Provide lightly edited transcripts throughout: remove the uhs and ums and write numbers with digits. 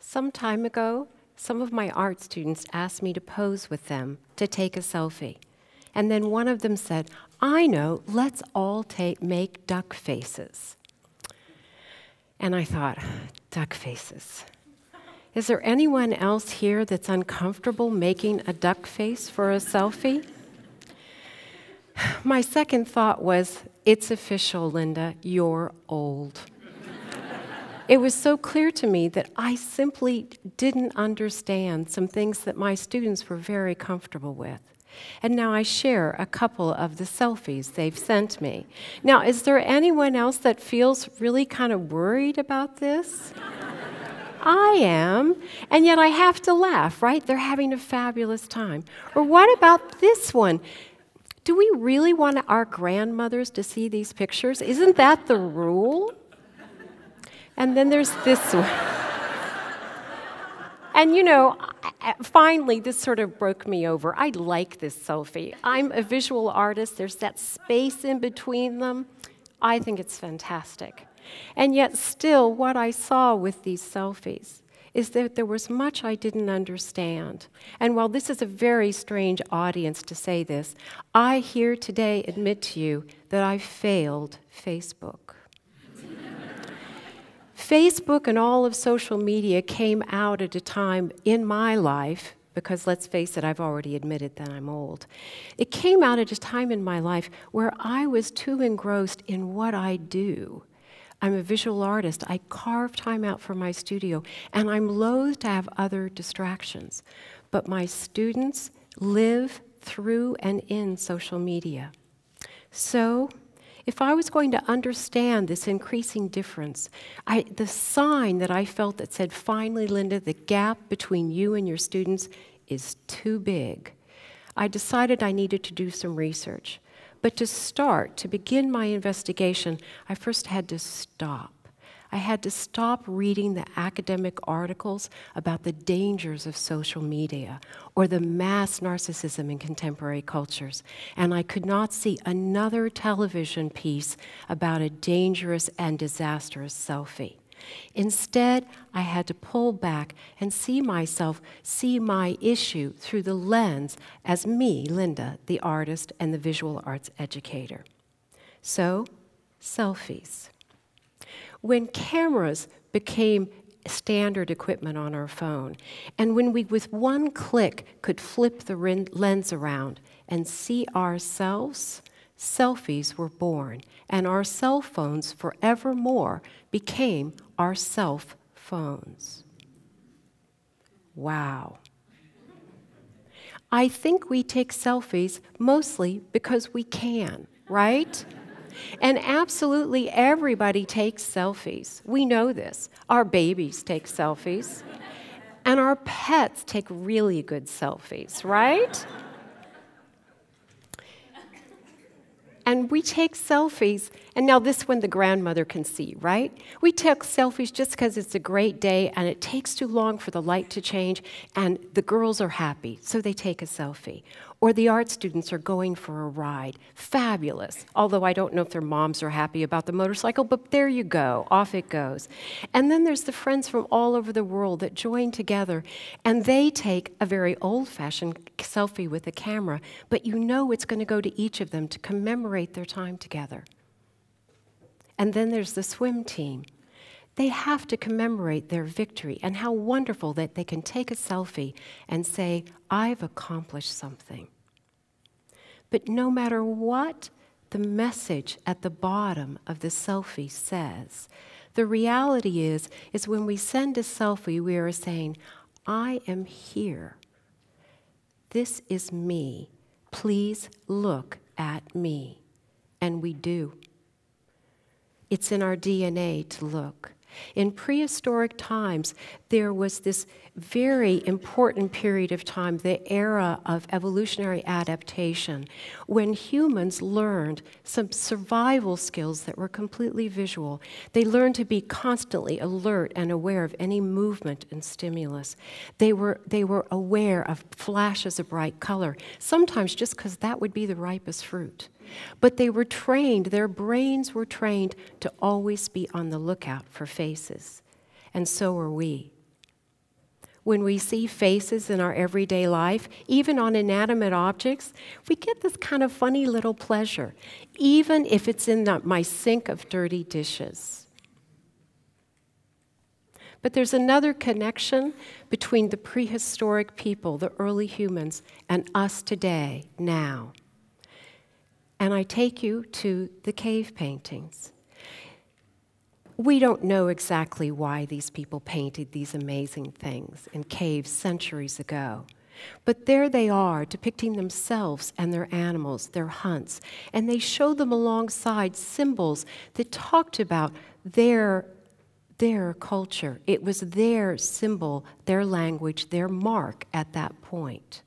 Some time ago, some of my art students asked me to pose with them to take a selfie. And then one of them said, "I know, let's all make duck faces." And I thought, duck faces. Is there anyone else here that's uncomfortable making a duck face for a selfie? My second thought was, it's official, Linda, you're old. It was so clear to me that I simply didn't understand some things that my students were very comfortable with. And now I share a couple of the selfies they've sent me. Now, is there anyone else that feels really kind of worried about this? I am, and yet I have to laugh, right? They're having a fabulous time. Or what about this one? Do we really want our grandmothers to see these pictures? Isn't that the rule? And then there's this one. And you know, finally, this sort of broke me over. I like this selfie. I'm a visual artist. There's that space in between them. I think it's fantastic. And yet still, what I saw with these selfies is that there was much I didn't understand. And while this is a very strange audience to say this, I here today admit to you that I failed Facebook. Facebook and all of social media came out at a time in my life, because let's face it, I've already admitted that I'm old. It came out at a time in my life where I was too engrossed in what I do. I'm a visual artist. I carve time out for my studio, and I'm loath to have other distractions. But my students live through and in social media. So, if I was going to understand this increasing difference, the sign that I felt that said, "Finally, Linda, the gap between you and your students is too big," I decided I needed to do some research. But to begin my investigation, I first had to stop. I had to stop reading the academic articles about the dangers of social media or the mass narcissism in contemporary cultures. And I could not see another television piece about a dangerous and disastrous selfie. Instead, I had to pull back and see myself, see my issue through the lens as me, Linda, the artist and the visual arts educator. So, selfies. When cameras became standard equipment on our phone, and when we, with one click, could flip the lens around and see ourselves, selfies were born, and our cell phones forevermore became our self phones. Wow. I think we take selfies mostly because we can, right? And absolutely everybody takes selfies. We know this. Our babies take selfies. And our pets take really good selfies, right? And we take selfies, and now this one the grandmother can see, right? We take selfies just because it's a great day and it takes too long for the light to change and the girls are happy, so they take a selfie. Or the art students are going for a ride. Fabulous. Although I don't know if their moms are happy about the motorcycle, but there you go. Off it goes. And then there's the friends from all over the world that join together and they take a very old-fashioned selfie with a camera, but you know it's going to go to each of them to commemorate their time together. And then there's the swim team. They have to commemorate their victory and how wonderful that they can take a selfie and say, "I've accomplished something." But no matter what the message at the bottom of the selfie says, the reality is when we send a selfie, we are saying, "I am here. This is me. Please look at me." And we do. It's in our DNA to look. In prehistoric times, there was this very important period of time, the era of evolutionary adaptation, when humans learned some survival skills that were completely visual. They learned to be constantly alert and aware of any movement and stimulus. They were aware of flashes of bright color, sometimes just because that would be the ripest fruit. But they were trained, their brains were trained to always be on the lookout for faces. And so are we. When we see faces in our everyday life, even on inanimate objects, we get this kind of funny little pleasure, even if it's in my sink of dirty dishes. But there's another connection between the prehistoric people, the early humans, and us today, now. And I take you to the cave paintings. We don't know exactly why these people painted these amazing things in caves centuries ago. But there they are, depicting themselves and their animals, their hunts. And they show them alongside symbols that talked about their culture. It was their symbol, their language, their mark at that point.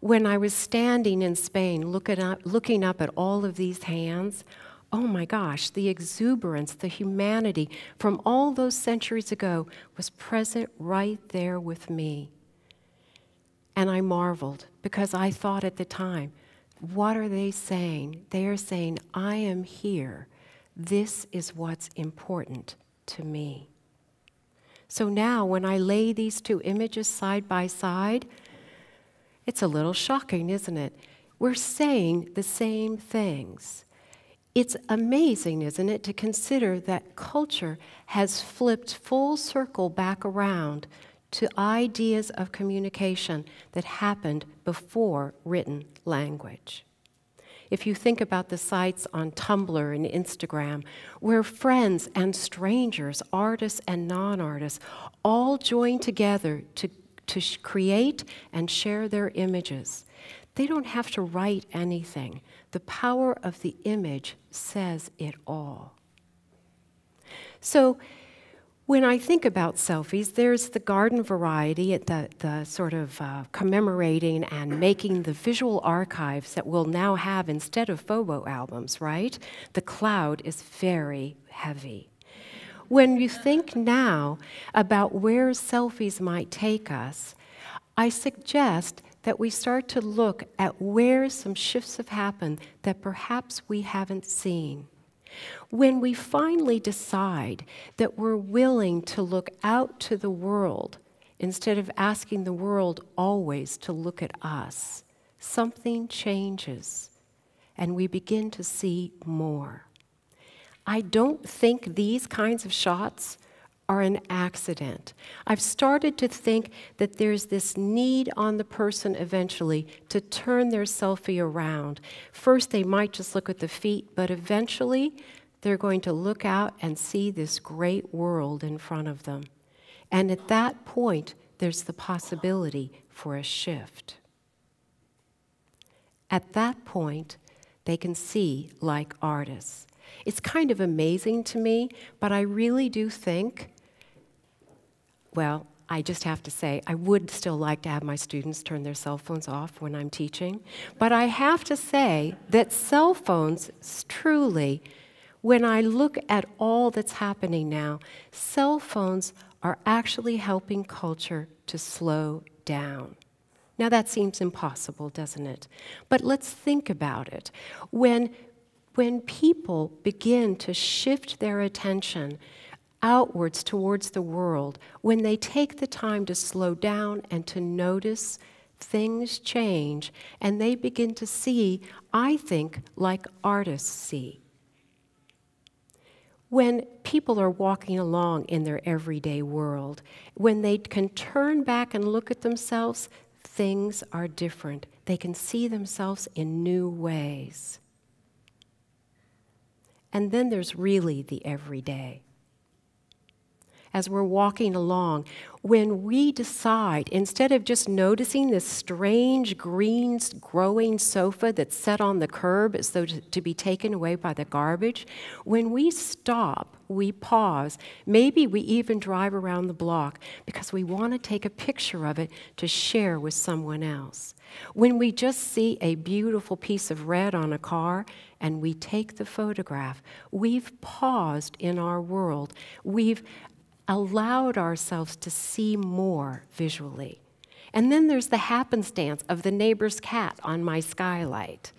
When I was standing in Spain looking up at all of these hands, oh my gosh, the exuberance, the humanity from all those centuries ago was present right there with me. And I marveled because I thought at the time, what are they saying? They are saying, I am here. This is what's important to me. So now when I lay these two images side by side, it's a little shocking, isn't it? We're saying the same things. It's amazing, isn't it, to consider that culture has flipped full circle back around to ideas of communication that happened before written language. If you think about the sites on Tumblr and Instagram, where friends and strangers, artists and non-artists, all join together to create and share their images. They don't have to write anything. The power of the image says it all. So when I think about selfies, there's the garden variety, at the sort of commemorating and making the visual archives that we'll now have instead of photo albums, right? The cloud is very heavy. When you think now about where selfies might take us, I suggest that we start to look at where some shifts have happened that perhaps we haven't seen. When we finally decide that we're willing to look out to the world instead of asking the world always to look at us, something changes and we begin to see more. I don't think these kinds of shots are an accident. I've started to think that there's this need on the person eventually to turn their selfie around. First, they might just look at the feet, but eventually, they're going to look out and see this great world in front of them. And at that point, there's the possibility for a shift. At that point, they can see like artists. It's kind of amazing to me, but I really do think, well, I just have to say, I would still like to have my students turn their cell phones off when I'm teaching, but I have to say that cell phones truly, when I look at all that's happening now, cell phones are actually helping culture to slow down. Now that seems impossible, doesn't it? But let's think about it. When people begin to shift their attention outwards towards the world, when they take the time to slow down and to notice, things change, and they begin to see, I think, like artists see. When people are walking along in their everyday world, when they can turn back and look at themselves, things are different. They can see themselves in new ways. And then there's really the everyday. as we're walking along, when we decide, instead of just noticing this strange green growing sofa that's set on the curb as though to be taken away by the garbage, when we stop, we pause, maybe we even drive around the block because we want to take a picture of it to share with someone else. When we just see a beautiful piece of red on a car and we take the photograph, we've paused in our world. We've allowed ourselves to see more visually. And then there's the happenstance of the neighbor's cat on my skylight.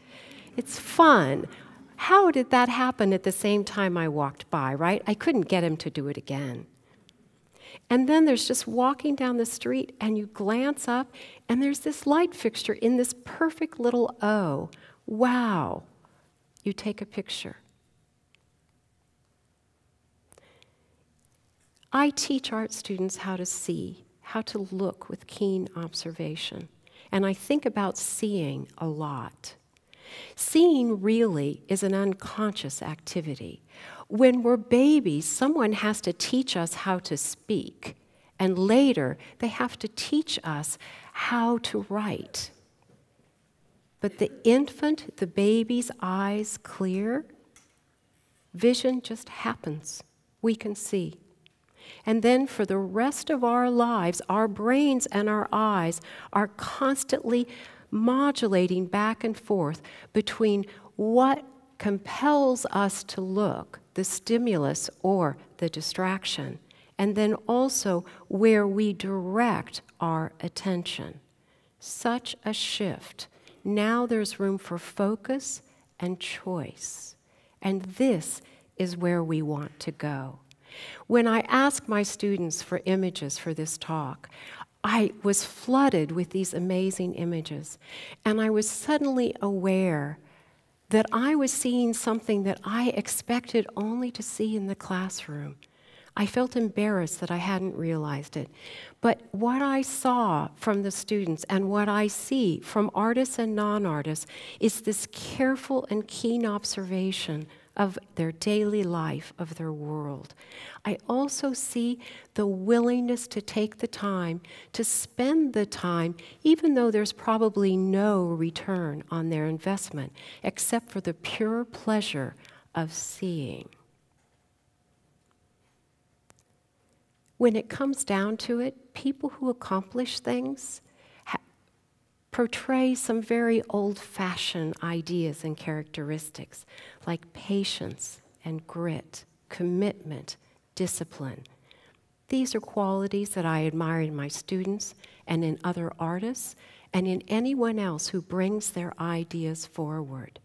It's fun. How did that happen at the same time I walked by, right? I couldn't get him to do it again. And then there's just walking down the street and you glance up and there's this light fixture in this perfect little O. Wow. You take a picture. I teach art students how to see, how to look with keen observation. And I think about seeing a lot. Seeing really is an unconscious activity. When we're babies, someone has to teach us how to speak. And later, they have to teach us how to write. But the infant, the baby's eyes clear, vision just happens. We can see. And then for the rest of our lives, our brains and our eyes are constantly modulating back and forth between what compels us to look, the stimulus or the distraction, and then also where we direct our attention. Such a shift. Now there's room for focus and choice. And this is where we want to go. When I asked my students for images for this talk, I was flooded with these amazing images. And I was suddenly aware that I was seeing something that I expected only to see in the classroom. I felt embarrassed that I hadn't realized it. But what I saw from the students and what I see from artists and non-artists is this careful and keen observation of their daily life, of their world. I also see the willingness to take the time, to spend the time, even though there's probably no return on their investment, except for the pure pleasure of seeing. When it comes down to it, people who accomplish things portray some very old-fashioned ideas and characteristics, like patience and grit, commitment, discipline. These are qualities that I admire in my students and in other artists and in anyone else who brings their ideas forward.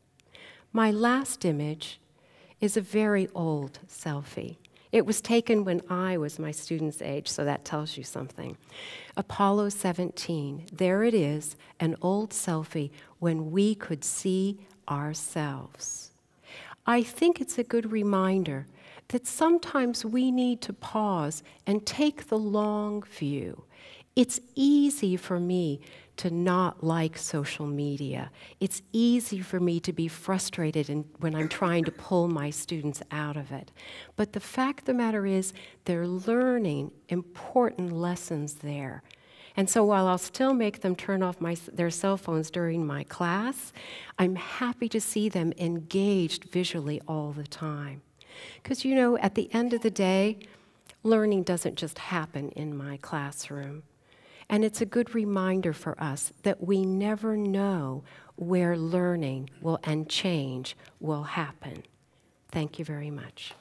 My last image is a very old selfie. It was taken when I was my student's age, so that tells you something. Apollo 17, there it is, an old selfie when we could see ourselves. I think it's a good reminder that sometimes we need to pause and take the long view. It's easy for me to not like social media. It's easy for me to be frustrated when I'm trying to pull my students out of it. But the fact of the matter is, they're learning important lessons there. And so while I'll still make them turn off their cell phones during my class, I'm happy to see them engaged visually all the time. Because, you know, at the end of the day, learning doesn't just happen in my classroom. And it's a good reminder for us that we never know where learning will and change will happen. Thank you very much.